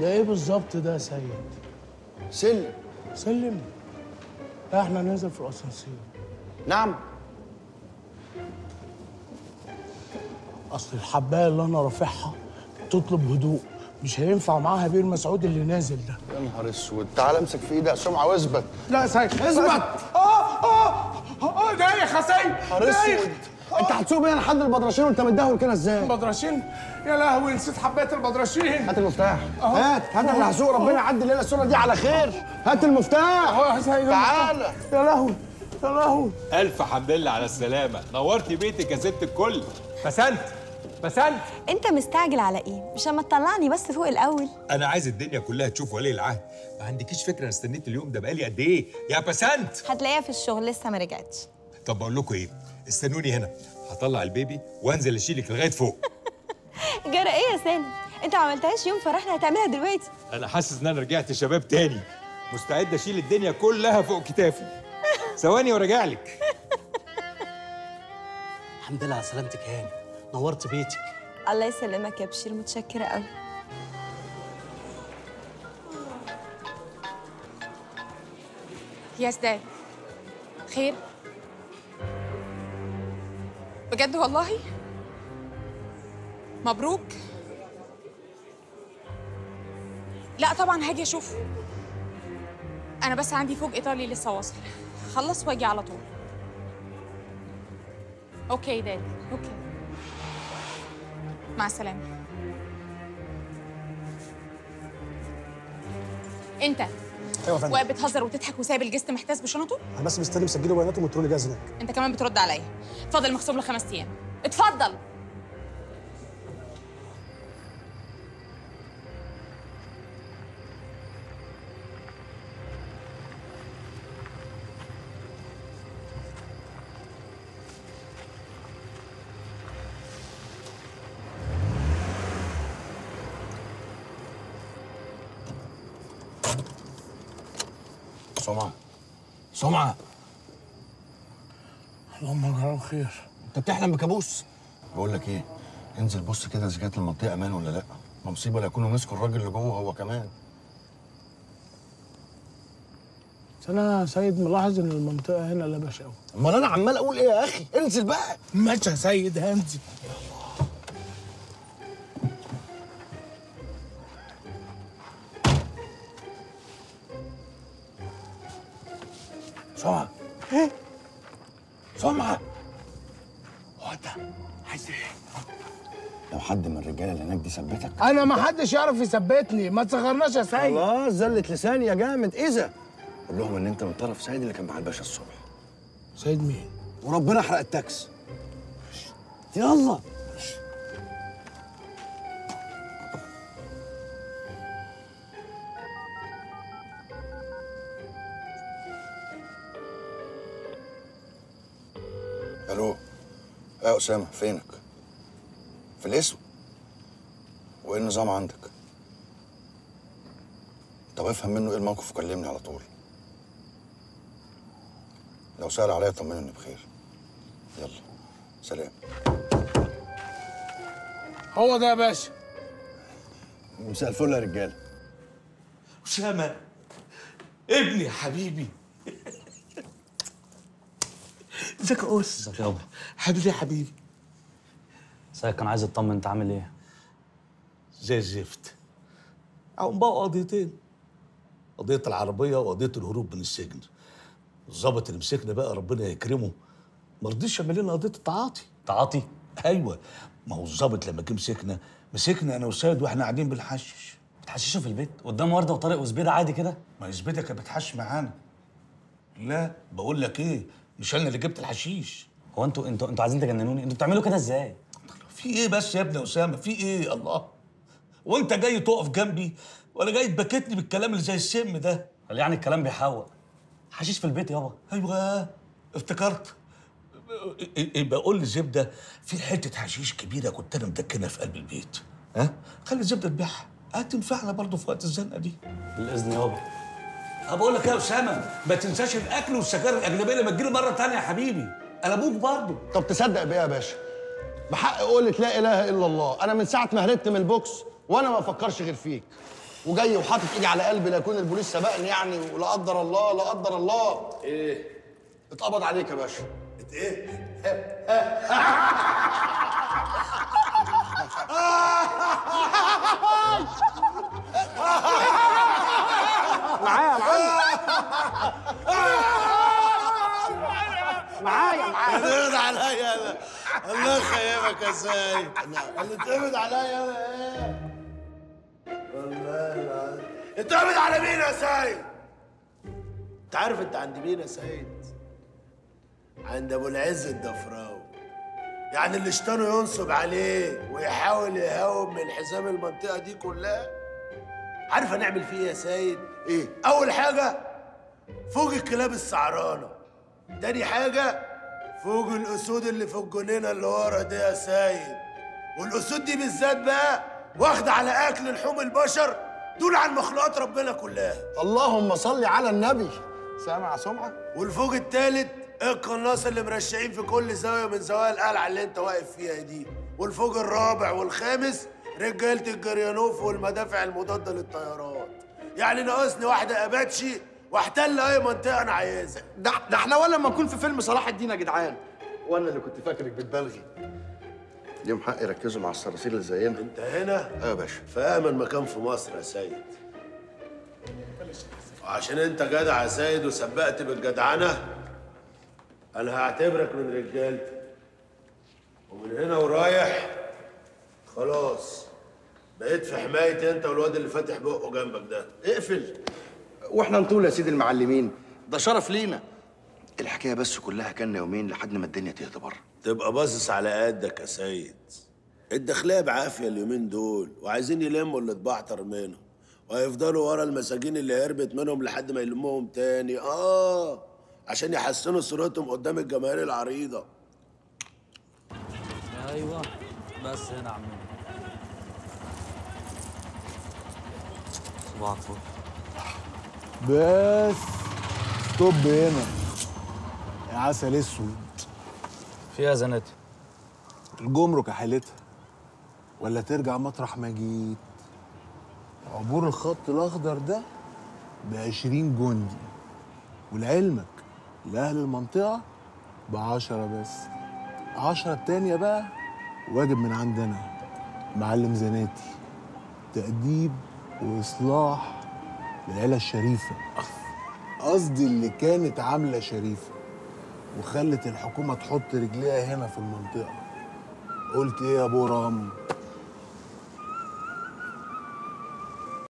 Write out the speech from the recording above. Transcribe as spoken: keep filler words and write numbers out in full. ده ايه بالظبط ده يا سيد؟ سلم. سلم؟ احنا ننزل في الاسانسير. نعم. اصل الحبايه اللي انا رافعها تطلب هدوء، مش هينفع معاها بير مسعود اللي نازل ده. يا نهار اسود، تعالى امسك في ايدك سمعه واثبت. لا يا سيد اثبت. اه اه اه دايخ يا سيد. يا نهار اسود، انت هتسوق بيا لحد البدرشين وانت متدهور كده ازاي؟ البدرشين؟ يا لهوي نسيت حبايه البدرشين. هات المفتاح. هات هات انا هسوق، ربنا يعدي لنا السنه دي على خير. هات المفتاح. اهو يا سيد تعالى. يا لهوي يا لهوي. الف حمد لله على السلامه، نورت بيتك يا ست الكل. بسنت بسنت. انت مستعجل على ايه؟ مش اما تطلعني بس فوق الاول. انا عايز الدنيا كلها تشوف ولي العهد. ما عندكيش فكره انا استنيت اليوم ده بقالي قد ايه يا بسنت؟ هتلاقيها في الشغل لسه ما رجعتش. طب بقول لكم ايه، استنوني هنا هطلع البيبي وانزل اشيلك لغايه فوق. جرى ايه يا سالم؟ انت ما عملتهاش يوم فرحنا، هتعملها دلوقتي. انا حاسس ان انا رجعت شباب تاني، مستعد اشيل الدنيا كلها فوق كتافي. ثواني وراجع لك. الحمد لله على سلامتك يا هاني، نورت بيتك. الله يسلمك يا بشير، متشكره قوي. يا سداد خير؟ بجد والله؟ مبروك؟ لا طبعا هاجي اشوفه، انا بس عندي فوق ايطالي لسه واصل، خلص واجي على طول. اوكي داد، اوكي مع السلامه. انت ايوه يا فندم واقف بتهزر وتضحك وسايب الجست محتاس بشنطه؟ انا بس مستني مسجله بياناته ومتروني جاهز هناك. انت كمان بترد عليا؟ اتفضل مخصوم لخمس ايام، اتفضل. سمعة سمعة، اللهم اجعله خير. انت بتحلم بكابوس؟ بقول لك ايه، انزل بص كده اذا كانت المنطقه امان ولا لا، ما مصيبه لا يكونوا مسكوا الراجل اللي جوه هو كمان. بس انا يا سيد ملاحظ ان المنطقه هنا لبش قوي. امال انا عمال اقول ايه يا اخي؟ انزل بقى. ماشي يا سيد هنزل. سمعة ايه؟ سمعة هو انت عايز ايه؟ لو حد من الرجاله اللي هناك دي ثبتك. انا ما حدش يعرف يثبتني، ما تصغرناش يا سيد. خلاص زلت لساني يا جامد. اذا قول لهم ان انت من طرف سيد اللي كان مع الباشا الصبح. سيد مين؟ وربنا احرق التاكسي. يلا الو يا اسامه، فينك؟ في الاسم؟ وايه النظام عندك؟ طب افهم منه ايه الموقف وكلمني على طول. لو سأل عليا طمني اني بخير. يلا سلام. هو ده يا باشا. مساء الفل يا رجاله. اسامه ابني حبيبي. ازيك يا قوس؟ ازيك يابا؟ حبيبي يا حبيبي. ازيك؟ كان عايز اطمن انت عامل ايه؟ زي الزفت. عم بقى قضيتين، قضية العربية وقضية الهروب من السجن. الظابط اللي مسكنا بقى ربنا يكرمه ما رضيش يعمل لنا قضية التعاطي. تعاطي؟ ايوه، ما هو الظابط لما جه مسكنا مسكنا انا وسيد واحنا قاعدين بنحشش. بتحششوا في البيت؟ قدام وردة وطارق وزبيدة عادي كده؟ ما هي زبيدة كانت بتحش معانا. لا بقول لك ايه، مش انا اللي جبت الحشيش. هو انتوا انتوا انتوا عايزين تجننوني؟ انتوا بتعملوا كده ازاي؟ في ايه بس يا ابني يا اسامه؟ في ايه؟ الله، وانت جاي تقف جنبي ولا جاي تبكتني بالكلام اللي زي السم ده؟ يعني الكلام بيحوق. حشيش في البيت يابا. ايوه افتكرت. بقول للزبده في حته حشيش كبيره كنت انا مدكنها في قلب البيت. ها؟ خلي الزبده تبيعها، هتنفعنا برضه في وقت الزنقه دي. بالاذن يابا. أنا بقول لك يا أسامة ما تنساش الأكل والسجاير الأجنبية لما تجيلي مرة تانية يا حبيبي، أنا أبوك برضه. طب تصدق بإيه يا باشا؟ بحق قولة لا إله إلا الله، أنا من ساعة ما هربت من البوكس وأنا ما أفكرش غير فيك. وجاي وحاطط ايدي على قلبي لا يكون البوليس سبقني يعني، ولا قدر الله لا قدر الله. ايه؟ اتقبض عليك يا باشا. ات ايه؟ معايا يا معلم، معايا معايا. اتقبض عليا انا. الله يخيبك يا سيد. اللي اتقبض عليا انا ايه؟ والله العظيم. اتقبض على مين يا سيد؟ انت عارف انت عند مين يا سيد؟ عند ابو العز الدفراوي. يعني اللي شتانه ينصب عليه ويحاول يهاوب من حزام المنطقه دي كلها. عارف هنعمل فيه ايه يا سيد؟ ايه؟ اول حاجه فوق الكلاب السعرانه. تاني حاجه فوق الاسود اللي في الجنينه اللي ورا دي يا سيد. والاسود دي بالذات بقى واخده على اكل لحوم البشر دول عن مخلوقات ربنا كلها. اللهم صل على النبي. سامع سمعه. والفوق الثالث القناص اللي مرشعين في كل زاويه من زوايا القلعه اللي انت واقف فيها دي. والفوق الرابع والخامس رجاله الجريانوف والمدافع المضاده للطيارات. يعني ناقصني واحده اباتشي واحتل اي منطقه انا عايزها. ده ده احنا ولا ما نكون في فيلم صلاح الدين يا جدعان. وانا اللي كنت فاكرك بتبالغي. ليهم حق يركزوا مع الصراصير اللي زينا. انت هنا؟ اه يا باشا. في امن مكان في مصر يا سيد. وعشان انت جدع يا سيد وسبقت بالجدعنه انا هعتبرك من رجالتي. ومن هنا ورايح خلاص بقيت في حمايتي انت والواد اللي فاتح بقه جنبك ده. اقفل واحنا نطول يا سيدي المعلمين، ده شرف لينا. الحكايه بس كلها كان يومين لحد ما الدنيا تهدى بره. تبقى باصص على قدك يا سيد. الداخليه بعافيه اليومين دول وعايزين يلموا اللي اتبعتر منهم وهيفضلوا ورا المساجين اللي هربت منهم لحد ما يلموهم تاني. اه عشان يحسنوا صورتهم قدام الجماهير العريضه. ايوه بس هنا يا عمنا. صباحك فل. بس ستوب هنا يا عسل اسود. فيها زناتي الجمرك حالتها ولا ترجع مطرح ما جيت. عبور الخط الاخضر ده ب عشرين جندي، ولعلمك لاهل المنطقه ب عشرة بس. عشرة التانيه بقى واجب من عندنا معلم زناتي، تأديب واصلاح للعيله الشريفه، قصدي اللي كانت عامله شريفه وخلت الحكومه تحط رجليها هنا في المنطقه. قلت ايه يا ابو رام؟